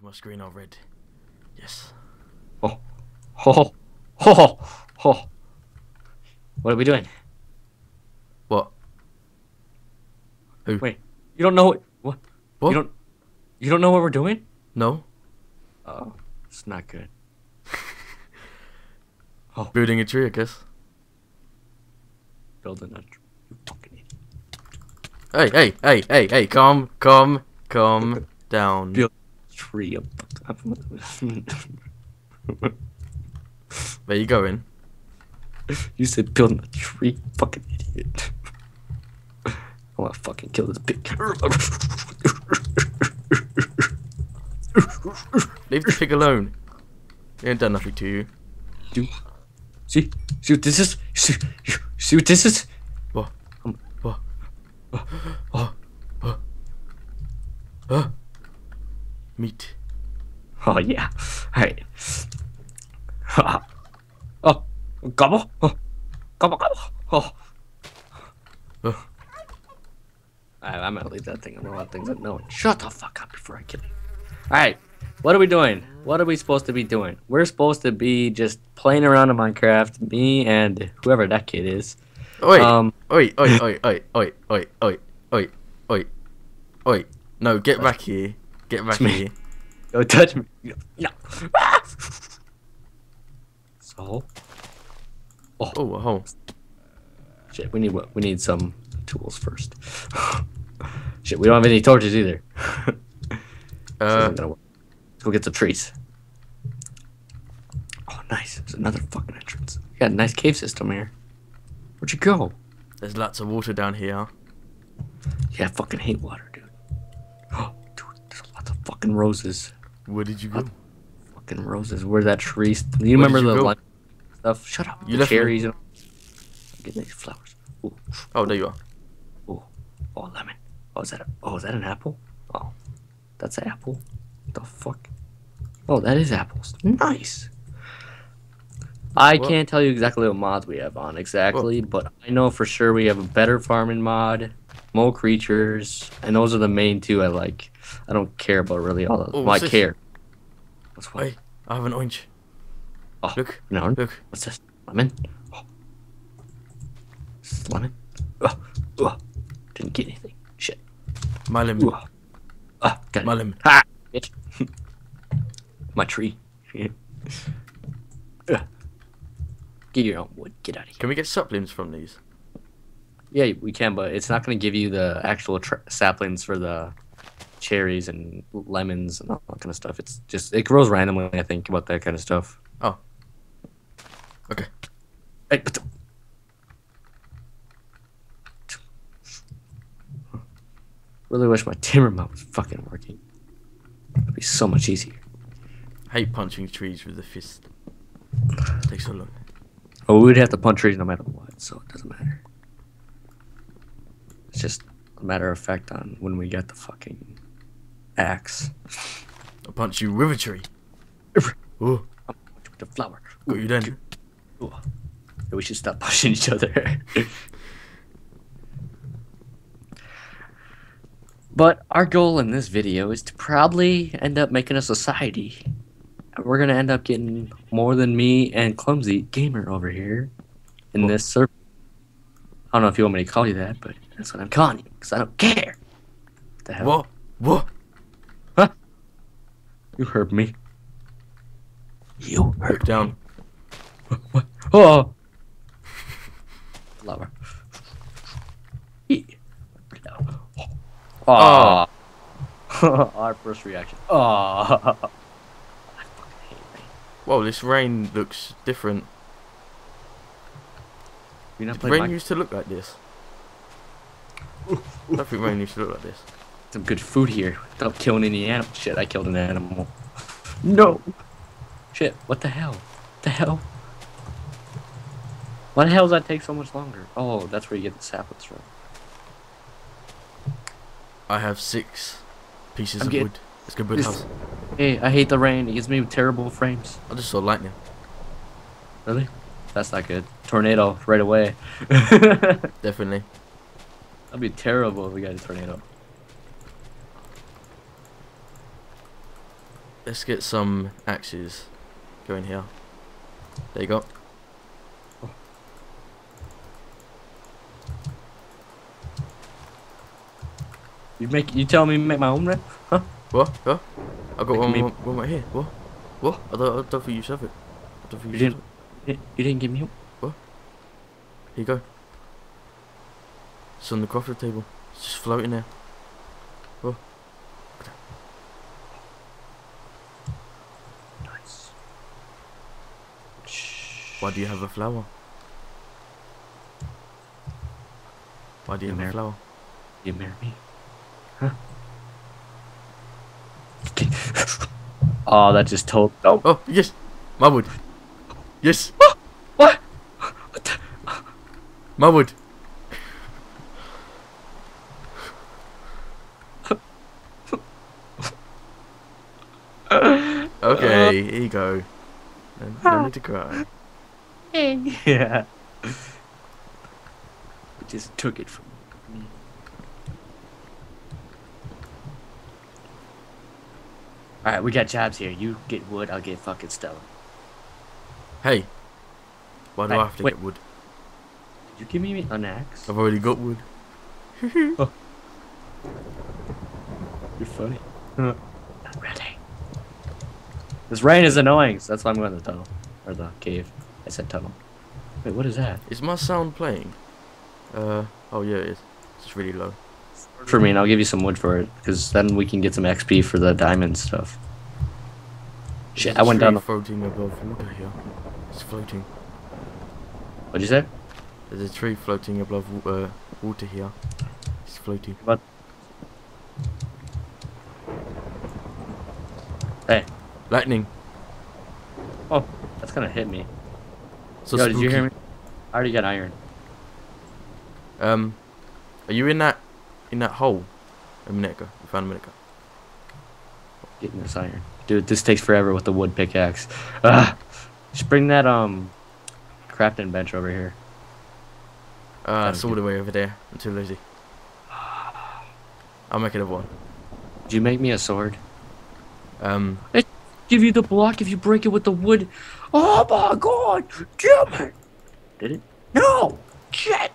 with my screen all red. Yes. Oh. Ho ho. Ho ho. Ho. What are we doing? What? Who? Wait. You don't know what? What? You don't know what we're doing? No. Oh. It's not good. Oh. Building a tree, I guess. Building a tree. You fucking idiot. Hey, calm down. Build a tree. Where you going? You said building a tree, fucking idiot. I wanna fucking kill this pig. Leave the pig alone. He ain't done nothing to you. You see what this is? See what this is? What? Meat. Oh yeah. Alright. Oh, gobble. Oh, gobble. Oh. I'm gonna leave that thing. I'm gonna let things up. No, shut the fuck up before I kill you. Alright, what are we doing? What are we supposed to be doing? We're supposed to be just playing around in Minecraft. Me and whoever that kid is. Oi. No, get back here. Get back here. Don't touch me. No. So. Oh, a hole. Shit, we need what? We need some tools first. Shit, we don't have any torches either. Let's go get some trees. Oh, nice. There's another fucking entrance. We got a nice cave system here. Where'd you go? There's lots of water down here. Yeah, I fucking hate water, dude. Oh, dude, there's lots of fucking roses. Where did you go? Fucking roses. Where's that tree? You remember the lime stuff? Shut up. You left cherries. I'm getting these flowers. Ooh. Oh, there you are. Ooh. Oh, lemon. Oh, is that an apple? Oh. That's an apple. What the fuck? Oh, that is apples. Nice. I can't tell you exactly what mods we have on exactly, but I know for sure we have a better farming mod, more creatures, and those are the main two I like. I don't care about really all of them. Well, I care. What's what? Hey, I have an orange. Oh, look. No, look. What's this? Lemon? Oh. Is this lemon? Oh. Oh. Didn't get anything. Shit. My lemon. Oh. Ah, got it. My limb. Ha! Bitch. My tree. Get your own wood. Get out of here. Can we get saplings from these? Yeah, we can, but it's not going to give you the actual saplings for the cherries and lemons and all that kind of stuff. It's just, it grows randomly, I think, about that kind of stuff. Oh. Okay. Hey, but really wish my timber mount was fucking working. It'd be so much easier. I hate punching trees with a fist. It takes so long. Oh, we would have to punch trees no matter what, so it doesn't matter. It's just a matter of fact on when we get the fucking axe. I'll punch you with a tree. Ooh. I'll punch you with a flower. Ooh. Got you then. Ooh. Yeah, we should stop pushing each other. But our goal in this video is to probably end up making a society. We're going to end up getting more than me and Clumsy Gamer over here in this server. I don't know if you want me to call you that, but that's what I'm calling you, because I don't care. What the hell? Whoa. Huh? You heard me. You heard down. Me. What? Oh! Lower. Oh. Our first reaction. Oh. I fucking hate rain. Whoa, this rain looks different. You're not rain used to look like this. I don't think rain used to look like this. Some good food here. Without killing any animal. Shit, I killed an animal. No. Shit, what the hell? What the hell? Why the hell does that take so much longer? Oh, that's where you get the saplings from. I have 6 pieces of wood. Let's go build a house. Hey, I hate the rain. It gives me terrible frames. I just saw lightning. Really? That's not good. Tornado right away. Definitely. That'd be terrible if we got a tornado. Let's get some axes. Go in here. There you go. You tell me make my own rep? Huh? What? Huh? I got one right here. What? What? I don't think you should have it. I don't think you should have it. You didn't give me one. What? Here you go. It's on the coffee table. It's just floating there. What? Nice. Why do you have a flower? Why do you have a flower? You marry me. Huh? Oh, that just told. Oh, oh yes, my wood. Yes. What? What? My wood. Okay, here you go. No need to cry. Yeah. It just took it from me. Alright, we got jobs here. You get wood, I'll get fucking stone. Hey. Why do I have to get wood? Did you give me an axe? I've already got wood. Oh. You're funny. Not really. This rain is annoying, so that's why I'm going to the tunnel. Or the cave. I said tunnel. Wait, what is that? Is my sound playing? Oh yeah, it is. It's really low. For me, and I'll give you some wood for it, because then we can get some XP for the diamond stuff. Shit, I went down the floating above water here. It's floating. What'd you say? There's a tree floating above water here. It's floating. What? Hey. Lightning. Oh, that's gonna hit me. So yo, did you hear me? I already got iron. Are you in that? In that hole, a minute ago. We found a minute ago. Getting this iron, dude. This takes forever with the wood pickaxe. Just bring that crafting bench over here. It's all the way over there. I'm too lazy. I'll make it a one. Did you make me a sword? I give you the block if you break it with the wood. Oh my god! Damn it! Did it? No! Shit!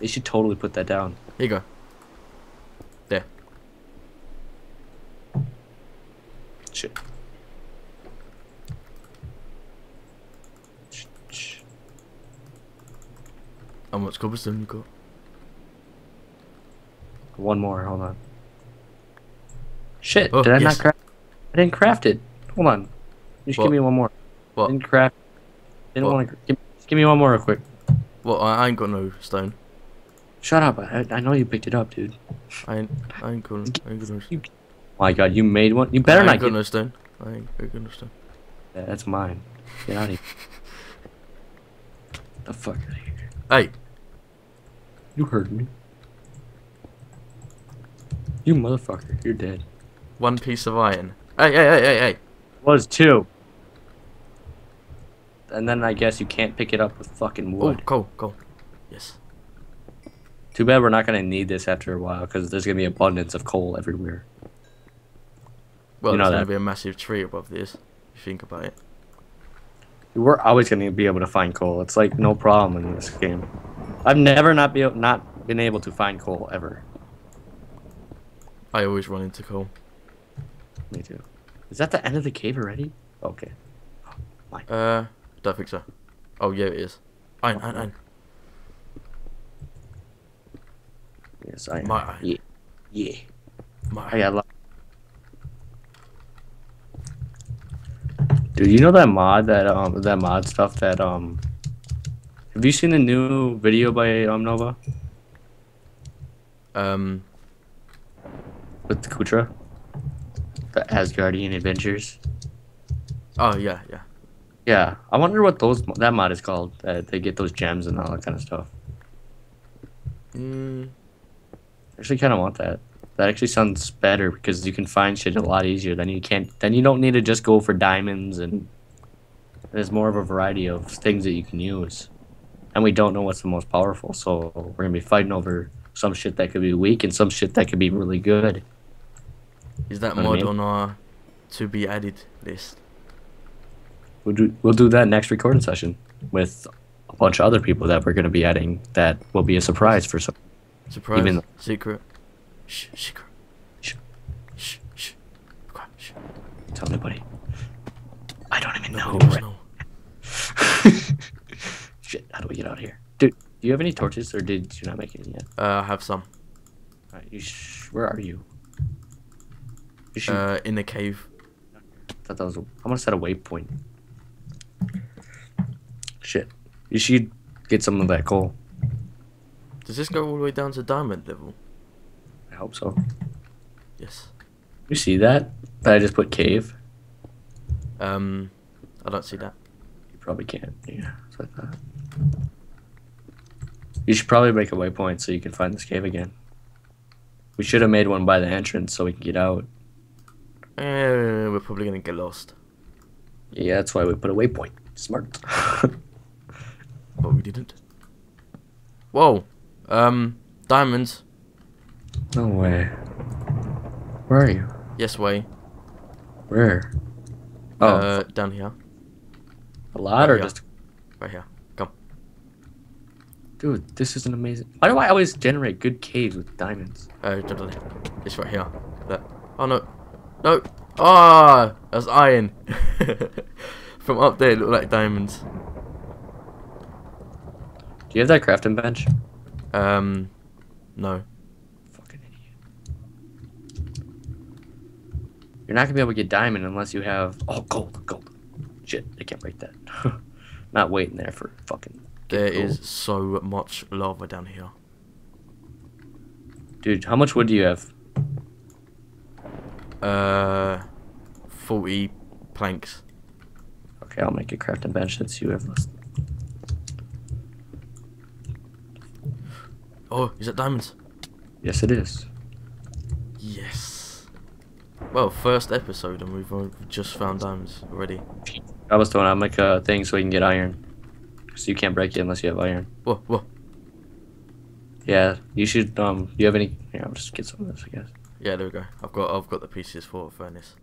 They should totally put that down. Here you go. There. Shit. How much cobblestone you got? One more, hold on. Shit, oh, did I not craft? I didn't craft it. Hold on. Just give me one more. What? Didn't craft. Didn't want to. Give me one more real quick. Well, I ain't got no stone. Shut up! I know you picked it up, dude. I ain't gonna. Oh my god, you made one. You better not. I ain't gonna stone. I ain't gonna stone. Yeah, that's mine. Get out of here. The fuck out of here. Hey. You heard me. You motherfucker! You're dead. One piece of iron. Hey! Was two. And then I guess you can't pick it up with fucking wood. Oh, coal. Yes. Too bad we're not going to need this after a while, because there's going to be abundance of coal everywhere. Well, you know, there's going to be a massive tree above this, if you think about it. We're always going to be able to find coal. It's like no problem in this game. I've never not been able to find coal, ever. I always run into coal. Me too. Is that the end of the cave already? Okay. Mine. Don't think so. Oh, yeah, it is. Iron. Yes, I am. Yeah. I got a lot. Dude, you know that mod that mod stuff that have you seen the new video by Omnova? With Kutra? The Asgardian Adventures? Oh yeah. Yeah. I wonder what that mod is called. They get those gems and all that kind of stuff. Actually kind of want that. That actually sounds better because you can find shit a lot easier. Then you don't need to just go for diamonds, and there's more of a variety of things that you can use. And we don't know what's the most powerful, so we're gonna be fighting over some shit that could be weak and some shit that could be really good. Is that mod on our to be added list? We'll do that next recording session with a bunch of other people that we're going to be adding. That will be a surprise for some. Surprise. Even secret. Shh. Secret. Shh. Shh. Shh. Shh. Tell nobody. I don't even know. Shit! How do we get out of here, dude? Do you have any torches, or did you not make any yet? I have some. All right, where are you? In the cave. I thought that was. I'm gonna set a waypoint. Shit. You should get some of that coal. Does this go all the way down to diamond level? I hope so. Yes. You see that? That I just put cave. I don't see that. You probably can't. Yeah, it's like that. You should probably make a waypoint so you can find this cave again. We should have made one by the entrance so we can get out. We're probably gonna get lost. Yeah, that's why we put a waypoint. Smart. But we didn't. Whoa. Diamonds. No way. Where are you? Yes way. Where? Oh. Down here. A lot or just... Right here. Come. Dude, this is an amazing... Why do I always generate good caves with diamonds? It's right here. That. Oh, no. No. Ah, oh, that's iron. From up there, it looked like diamonds. Do you have that crafting bench? No. Fucking idiot. You're not gonna be able to get diamond unless you have... Oh, gold, gold. Shit, I can't break that. Not waiting there for fucking... There is so much lava down here. Dude, how much wood do you have? 40 planks. Okay, I'll make a crafting bench since you have less. Oh, is that diamonds? Yes, it is. Yes. Well, first episode and we've just found diamonds already. I was told I'll make a thing so we can get iron. So you can't break it unless you have iron. Whoa, whoa. Yeah, you should. You have any? Yeah, I'll just get some of this, I guess. Yeah, there we go. I've got the pieces for a furnace.